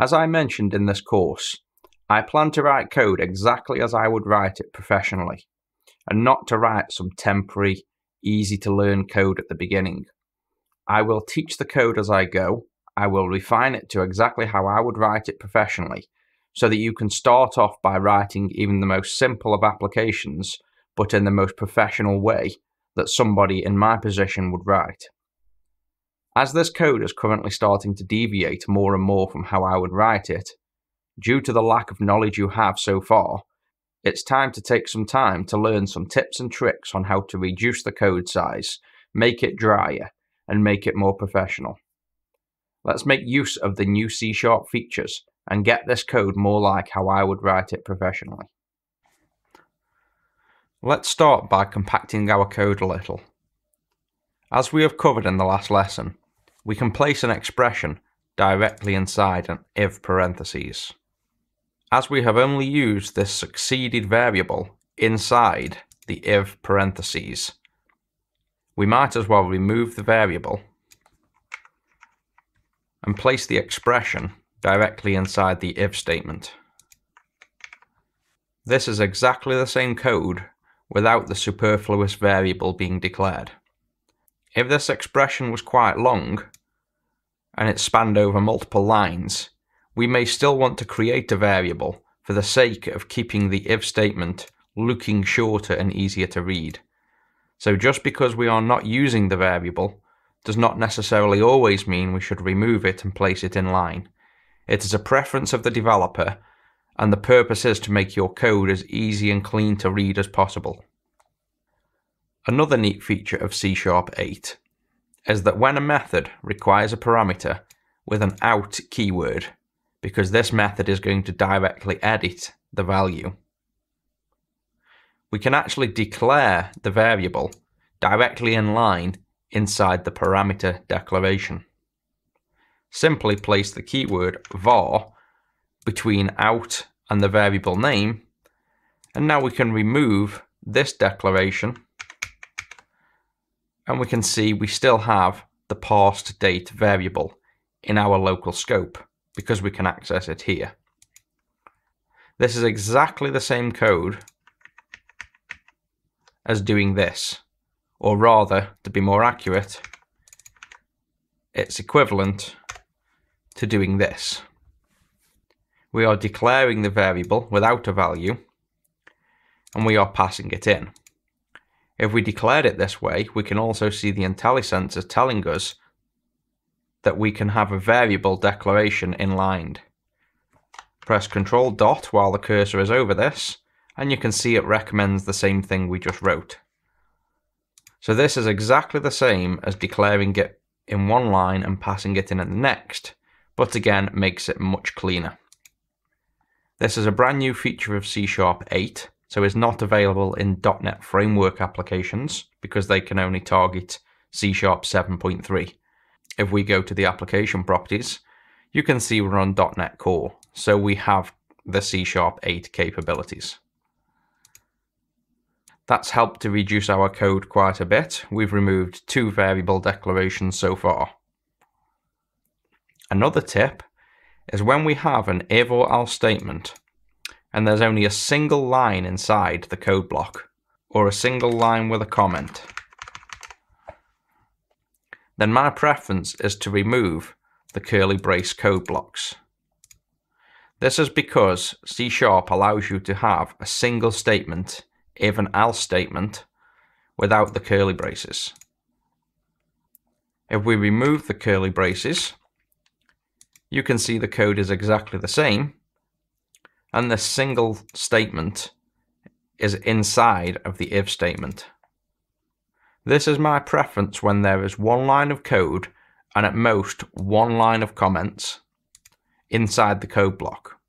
As I mentioned in this course, I plan to write code exactly as I would write it professionally, and not to write some temporary, easy-to-learn code at the beginning. I will teach the code as I go. I will refine it to exactly how I would write it professionally, so that you can start off by writing even the most simple of applications, but in the most professional way that somebody in my position would write. As this code is currently starting to deviate more and more from how I would write it, due to the lack of knowledge you have so far, it's time to take some time to learn some tips and tricks on how to reduce the code size, make it drier, and make it more professional. Let's make use of the new C# features and get this code more like how I would write it professionally. Let's start by compacting our code a little. As we have covered in the last lesson, we can place an expression directly inside an if parentheses. As we have only used this succeeded variable inside the if parentheses, we might as well remove the variable and place the expression directly inside the if statement. This is exactly the same code without the superfluous variable being declared. If this expression was quite long and it spanned over multiple lines, we may still want to create a variable for the sake of keeping the if statement looking shorter and easier to read. So just because we are not using the variable does not necessarily always mean we should remove it and place it in line. It is a preference of the developer, and the purpose is to make your code as easy and clean to read as possible. Another neat feature of C# 8 is that when a method requires a parameter with an out keyword, because this method is going to directly edit the value, we can actually declare the variable directly in line inside the parameter declaration. Simply place the keyword var between out and the variable name, and now we can remove this declaration, and we can see we still have the parsed date variable in our local scope, because we can access it here. This is exactly the same code as doing this, or rather, to be more accurate, it's equivalent to doing this. We are declaring the variable without a value, and we are passing it in. If we declared it this way, we can also see the IntelliSense is telling us that we can have a variable declaration inlined. Press Control dot while the cursor is over this, and you can see it recommends the same thing we just wrote. So this is exactly the same as declaring it in one line and passing it in at the next, but again makes it much cleaner. This is a brand new feature of C# 8, so it's not available in .NET Framework applications because they can only target C# 7.3. If we go to the application properties, you can see we're on .NET Core, so we have the C# 8 capabilities. That's helped to reduce our code quite a bit. We've removed 2 variable declarations so far. Another tip is when we have an if or else statement and there's only a single line inside the code block, or a single line with a comment, then my preference is to remove the curly brace code blocks. This is because C# allows you to have a single statement, if and else statement, without the curly braces. If we remove the curly braces, you can see the code is exactly the same, and the single statement is inside of the if statement. This is my preference when there is one line of code and at most one line of comments inside the code block.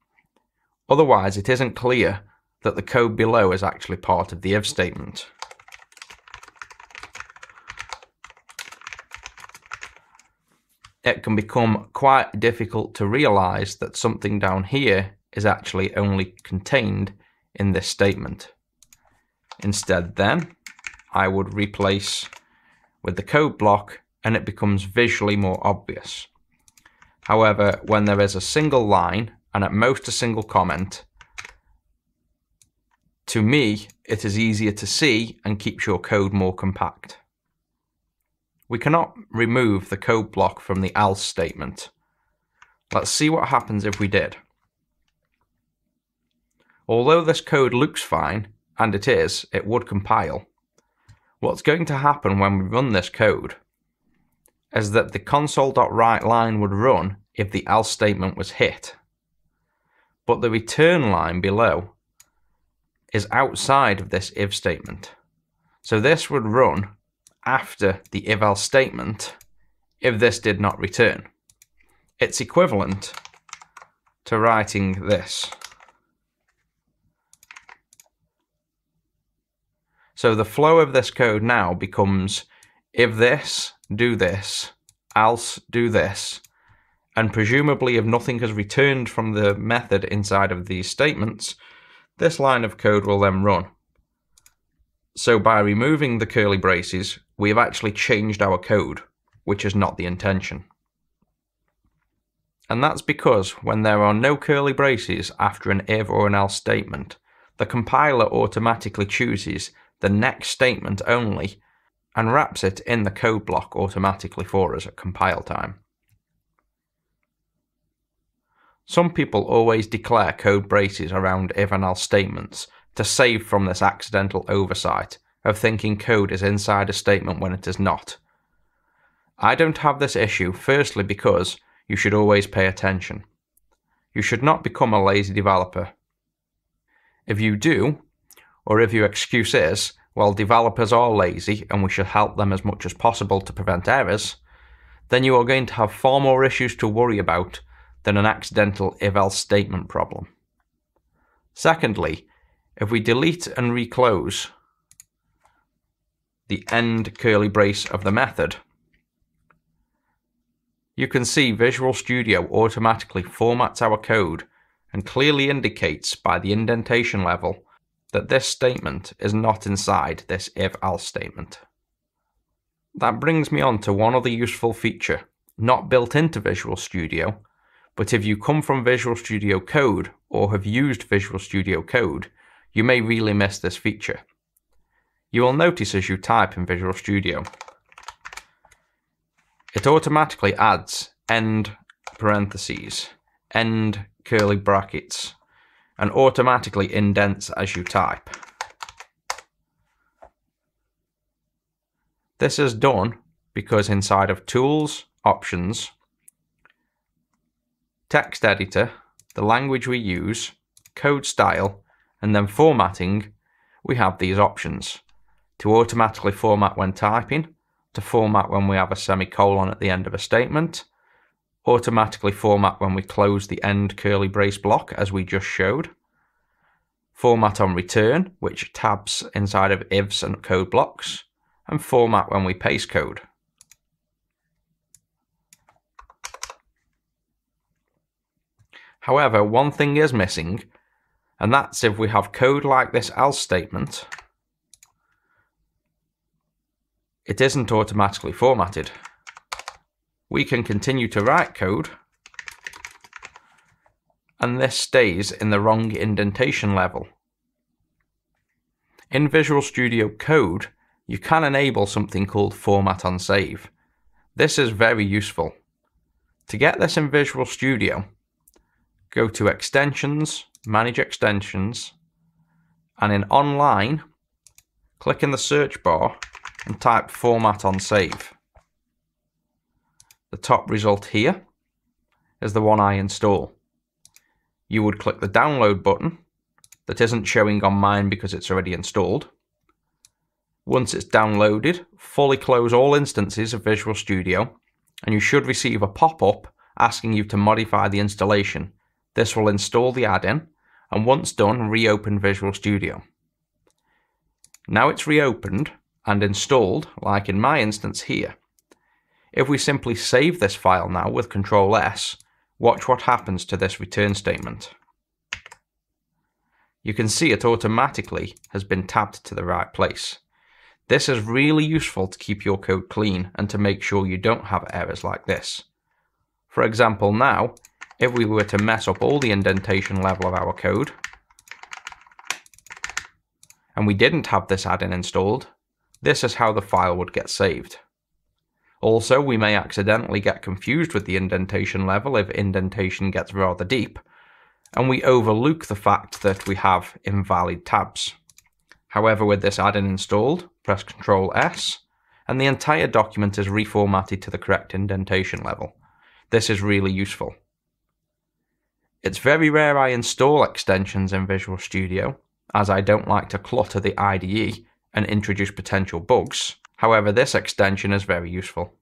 Otherwise, it isn't clear that the code below is actually part of the if statement. It can become quite difficult to realize that something down here is actually only contained in this statement. Instead, then, I would replace with the code block, and it becomes visually more obvious. However, when there is a single line and at most a single comment, to me, it is easier to see and keeps your code more compact. We cannot remove the code block from the else statement. Let's see what happens if we did. Although this code looks fine, and it is, it would compile. What's going to happen when we run this code is that the console.write line would run if the else statement was hit. But the return line below is outside of this if statement. So this would run after the if else statement if this did not return. It's equivalent to writing this. So the flow of this code now becomes if this, do this, else, do this, and presumably if nothing has returned from the method inside of these statements, this line of code will then run. So by removing the curly braces, we have actually changed our code, which is not the intention. And that's because when there are no curly braces after an if or an else statement, the compiler automatically chooses the next statement only and wraps it in the code block automatically for us at compile time. Some people always declare code braces around if and else statements to save from this accidental oversight of thinking code is inside a statement when it is not. I don't have this issue, firstly because you should always pay attention. You should not become a lazy developer. If you do, or if your excuse is, well, developers are lazy and we should help them as much as possible to prevent errors, then you are going to have far more issues to worry about than an accidental if-else statement problem. Secondly, if we delete and reclose the end curly brace of the method, you can see Visual Studio automatically formats our code and clearly indicates by the indentation level that this statement is not inside this if-else statement. That brings me on to one other useful feature, not built into Visual Studio, but if you come from Visual Studio Code or have used Visual Studio Code, you may really miss this feature. You will notice as you type in Visual Studio, it automatically adds end parentheses, end curly brackets, and automatically indents as you type. This is done because inside of Tools, Options, Text Editor, the language we use, Code Style, and then Formatting, we have these options. To automatically format when typing, to format when we have a semicolon at the end of a statement, automatically format when we close the end curly brace block as we just showed, format on return, which tabs inside of ifs and code blocks, and format when we paste code. However, one thing is missing, and that's if we have code like this else statement, it isn't automatically formatted. We can continue to write code, and this stays in the wrong indentation level. In Visual Studio Code, you can enable something called Format on Save. This is very useful. To get this in Visual Studio, go to Extensions, Manage Extensions, and in Online, click in the search bar and type Format on Save. The top result here is the one I install. You would click the Download button that isn't showing on mine because it's already installed. Once it's downloaded, fully close all instances of Visual Studio, and you should receive a pop-up asking you to modify the installation. This will install the add-in, and once done, reopen Visual Studio. Now it's reopened and installed, like in my instance here. If we simply save this file now with Control S, watch what happens to this return statement. You can see it automatically has been tabbed to the right place. This is really useful to keep your code clean and to make sure you don't have errors like this. For example, now, if we were to mess up all the indentation level of our code, and we didn't have this add-in installed, this is how the file would get saved. Also, we may accidentally get confused with the indentation level if indentation gets rather deep, and we overlook the fact that we have invalid tabs. However, with this add-in installed, press Control S, and the entire document is reformatted to the correct indentation level. This is really useful. It's very rare I install extensions in Visual Studio, as I don't like to clutter the IDE and introduce potential bugs. However, this extension is very useful.